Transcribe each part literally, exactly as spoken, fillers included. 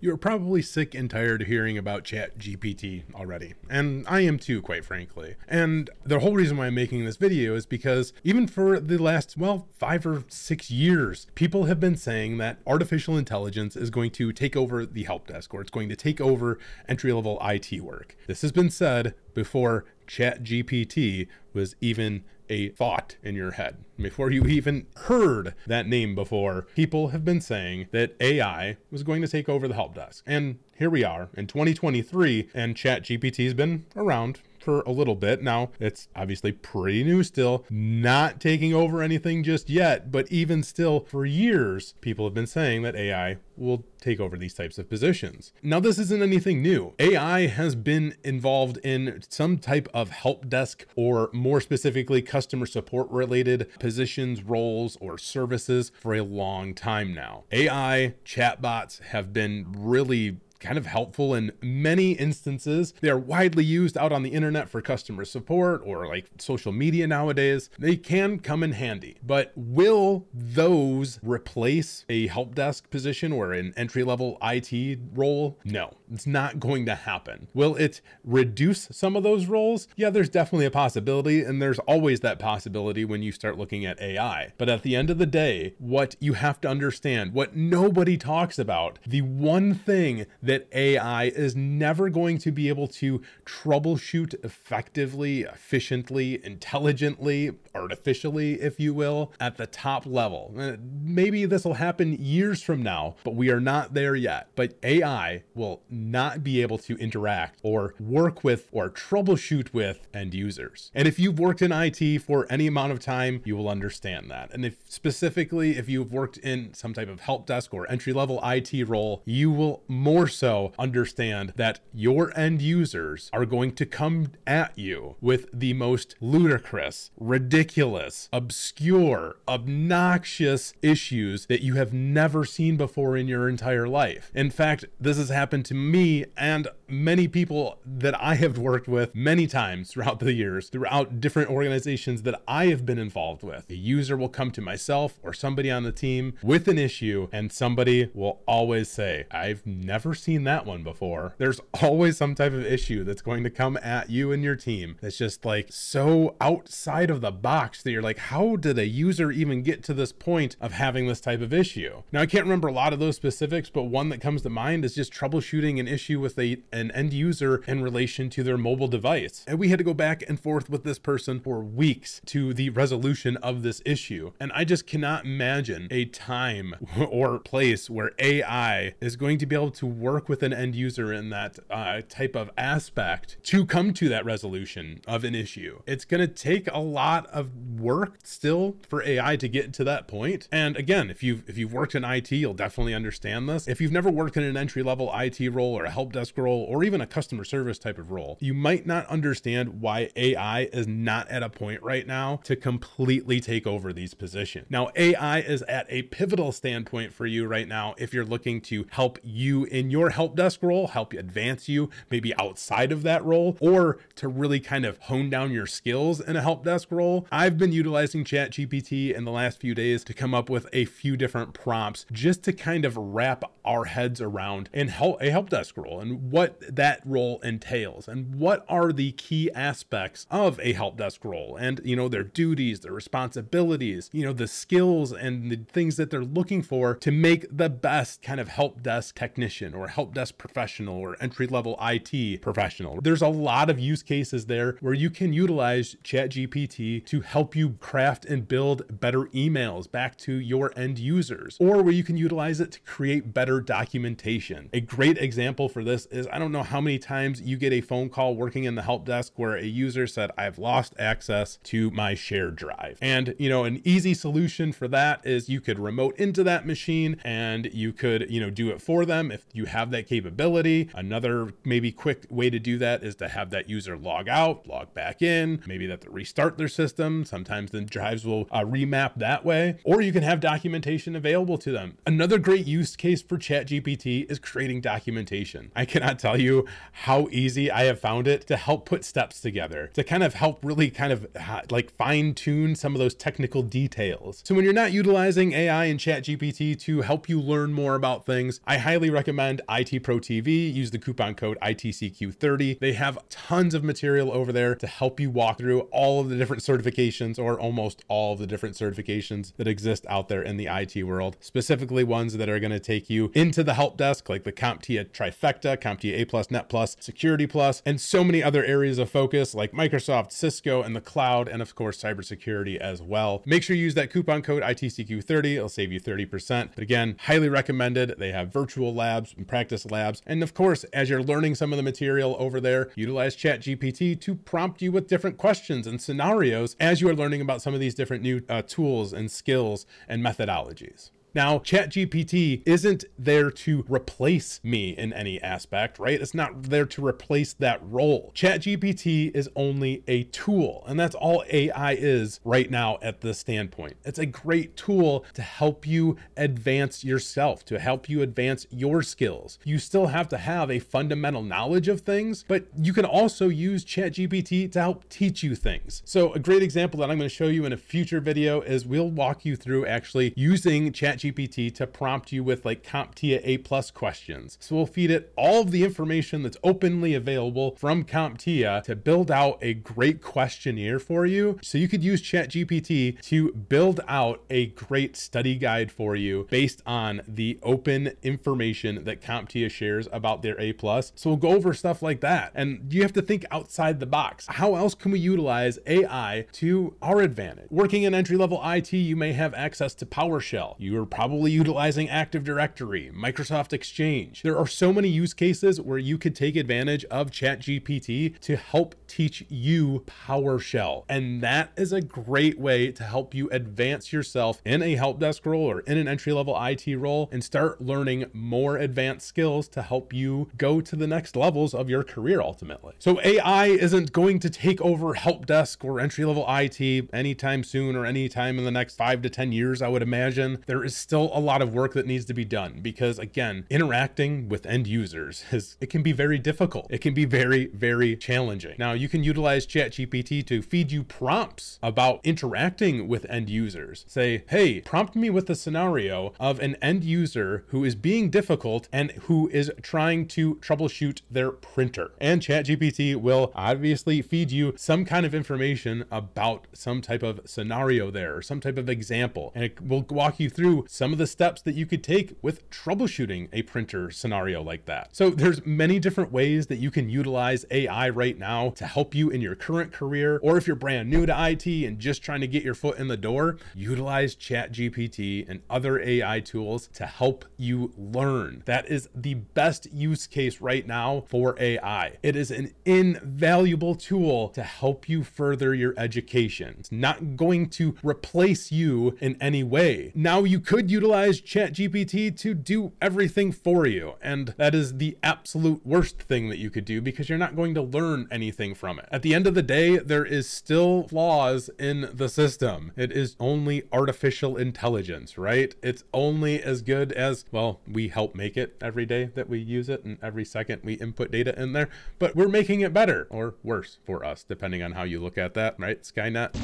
You're probably sick and tired of hearing about ChatGPT already, and I am too, quite frankly. And the whole reason why I'm making this video is because even for the last, well, five or six years, people have been saying that artificial intelligence is going to take over the help desk, or it's going to take over entry-level I T work. This has been said before ChatGPT was even a thought in your head. Before you even heard that name before, people have been saying that A I was going to take over the help desk. And here we are in twenty twenty-three, and ChatGPT has been around for a little bit now. It's obviously pretty new still, not taking over anything just yet, but even still, for years, people have been saying that A I will take over these types of positions. Now, this isn't anything new. A I has been involved in some type of help desk, or more specifically, customer support related positions, roles, or services for a long time now. A I chatbots have been really kind of helpful in many instances. They are widely used out on the internet for customer support or like social media nowadays. They can come in handy, but will those replace a help desk position or an entry-level I T role? No, it's not going to happen. Will it reduce some of those roles? Yeah, there's definitely a possibility, and there's always that possibility when you start looking at A I. But at the end of the day, what you have to understand, what nobody talks about, the one thing that that A I is never going to be able to troubleshoot effectively, efficiently, intelligently, artificially, if you will, at the top level. Maybe this will happen years from now, but we are not there yet. But A I will not be able to interact or work with or troubleshoot with end users. And if you've worked in I T for any amount of time, you will understand that. And if specifically, if you've worked in some type of help desk or entry-level I T role, you will more so understand that your end users are going to come at you with the most ludicrous, ridiculous, obscure, obnoxious issues that you have never seen before in your entire life. In fact, this has happened to me and many people that I have worked with many times throughout the years, throughout different organizations that I have been involved with. The user will come to myself or somebody on the team with an issue, and somebody will always say, I've never seen that one before. There's always some type of issue that's going to come at you and your team that's just like so outside of the box that you're like, how did a user even get to this point of having this type of issue? Now, I can't remember a lot of those specifics, but one that comes to mind is just troubleshooting an issue with a an end user in relation to their mobile device. And we had to go back and forth with this person for weeks to the resolution of this issue. And I just cannot imagine a time or place where A I is going to be able to work with an end user in that uh, type of aspect to come to that resolution of an issue. It's going to take a lot of work still for A I to get to that point. And again, if you've, if you've worked in I T, you'll definitely understand this. If you've never worked in an entry-level I T role or a help desk role, or even a customer service type of role, you might not understand why A I is not at a point right now to completely take over these positions. Now, A I is at a pivotal standpoint for you right now if you're looking to help you in your help desk role, help advance you maybe outside of that role, or to really kind of hone down your skills in a help desk role. I've been utilizing ChatGPT in the last few days to come up with a few different prompts just to kind of wrap our heads around and help a help desk role and what that role entails and what are the key aspects of a help desk role, and you know, their duties, their responsibilities, you know, the skills and the things that they're looking for to make the best kind of help desk technician or help desk professional or entry-level I T professional. There's a lot of use cases there where you can utilize ChatGPT to help you craft and build better emails back to your end users, or where you can utilize it to create better documentation. A great example for this is, I don't know how many times you get a phone call working in the help desk where a user said, I've lost access to my shared drive. And, you know, an easy solution for that is you could remote into that machine and you could, you know, do it for them if you have that capability. Another maybe quick way to do that is to have that user log out, log back in, maybe that they restart their system. Sometimes the drives will uh, remap that way, or you can have documentation available to them. Another great use case for ChatGPT is creating documentation. I cannot tell tell you how easy I have found it to help put steps together, to kind of help really kind of like fine tune some of those technical details. So when you're not utilizing A I and ChatGPT to help you learn more about things, I highly recommend I T Pro T V, use the coupon code I T C Q thirty. They have tons of material over there to help you walk through all of the different certifications, or almost all of the different certifications that exist out there in the I T world, specifically ones that are going to take you into the help desk, like the CompTIA trifecta, CompTIA A+, Net+, Security+, and so many other areas of focus like Microsoft, Cisco, and the cloud, and of course, cybersecurity as well. Make sure you use that coupon code I T C Q thirty. It'll save you thirty percent. But again, highly recommended. They have virtual labs and practice labs. And of course, as you're learning some of the material over there, utilize ChatGPT to prompt you with different questions and scenarios as you are learning about some of these different new uh, tools and skills and methodologies. Now, ChatGPT isn't there to replace me in any aspect, right? It's not there to replace that role. ChatGPT is only a tool, and that's all A I is right now at this standpoint. It's a great tool to help you advance yourself, to help you advance your skills. You still have to have a fundamental knowledge of things, but you can also use ChatGPT to help teach you things. So a great example that I'm going to show you in a future video is we'll walk you through actually using ChatGPT G P T to prompt you with like CompTIA A+ questions. So we'll feed it all of the information that's openly available from CompTIA to build out a great questionnaire for you. So you could use ChatGPT to build out a great study guide for you based on the open information that CompTIA shares about their A+. So we'll go over stuff like that. And you have to think outside the box. How else can we utilize A I to our advantage? Working in entry-level I T, you may have access to PowerShell. You are probably utilizing Active Directory, Microsoft Exchange. There are so many use cases where you could take advantage of ChatGPT to help teach you PowerShell. And that is a great way to help you advance yourself in a help desk role or in an entry-level I T role and start learning more advanced skills to help you go to the next levels of your career ultimately. So A I isn't going to take over help desk or entry-level I T anytime soon or anytime in the next five to ten years, I would imagine. There is still a lot of work that needs to be done because, again, interacting with end users is, it can be very difficult. It can be very, very challenging. Now, you can utilize ChatGPT to feed you prompts about interacting with end users. Say, hey, prompt me with a scenario of an end user who is being difficult and who is trying to troubleshoot their printer. And ChatGPT will obviously feed you some kind of information about some type of scenario there, or some type of example. And it will walk you through through some of the steps that you could take with troubleshooting a printer scenario like that. So there's many different ways that you can utilize A I right now to help you in your current career, or if you're brand new to I T and just trying to get your foot in the door, utilize ChatGPT and other A I tools to help you learn. That is the best use case right now for A I. It is an invaluable tool to help you further your education. It's not going to replace you in any way. Now, you could utilize ChatGPT to do everything for you, and that is the absolute worst thing that you could do because you're not going to learn anything from it. At the end of the day, there is still flaws in the system. It is only artificial intelligence, right? It's only as good as, well, we help make it every day that we use it, and every second we input data in there, but we're making it better or worse for us, depending on how you look at that, right? Skynet.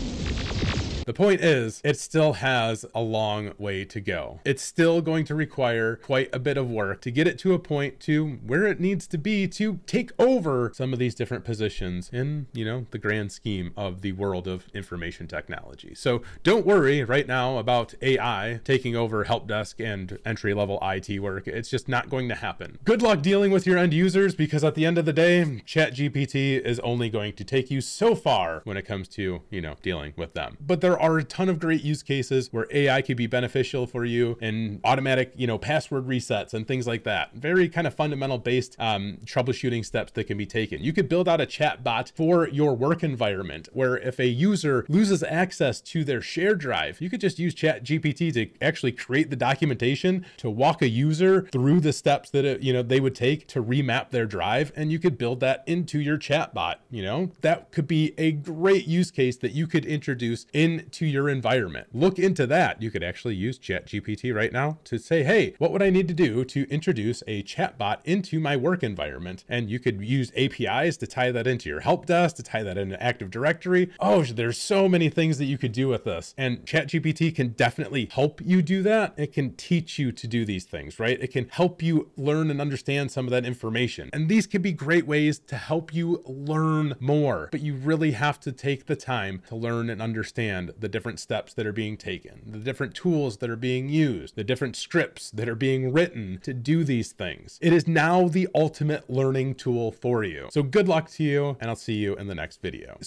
The point is, it still has a long way to go. It's still going to require quite a bit of work to get it to a point to where it needs to be to take over some of these different positions in, you know, the grand scheme of the world of information technology. So don't worry right now about A I taking over help desk and entry-level I T work. It's just not going to happen. Good luck dealing with your end users, because at the end of the day, ChatGPT is only going to take you so far when it comes to, you know, dealing with them. But there There are a ton of great use cases where A I could be beneficial for you in automatic, you know, password resets and things like that. Very kind of fundamental based um, troubleshooting steps that can be taken. You could build out a chat bot for your work environment where if a user loses access to their shared drive, you could just use ChatGPT to actually create the documentation to walk a user through the steps that, it, you know, they would take to remap their drive. And you could build that into your chat bot. You know, that could be a great use case that you could introduce in to your environment. Look into that. You could actually use ChatGPT right now to say, hey, what would I need to do to introduce a chatbot into my work environment? And you could use A P Is to tie that into your help desk, to tie that into Active Directory. Oh, there's so many things that you could do with this. And ChatGPT can definitely help you do that. It can teach you to do these things, right? It can help you learn and understand some of that information. And these can be great ways to help you learn more, but you really have to take the time to learn and understand the different steps that are being taken, the different tools that are being used, the different scripts that are being written to do these things. It is now the ultimate learning tool for you. So good luck to you, and I'll see you in the next video.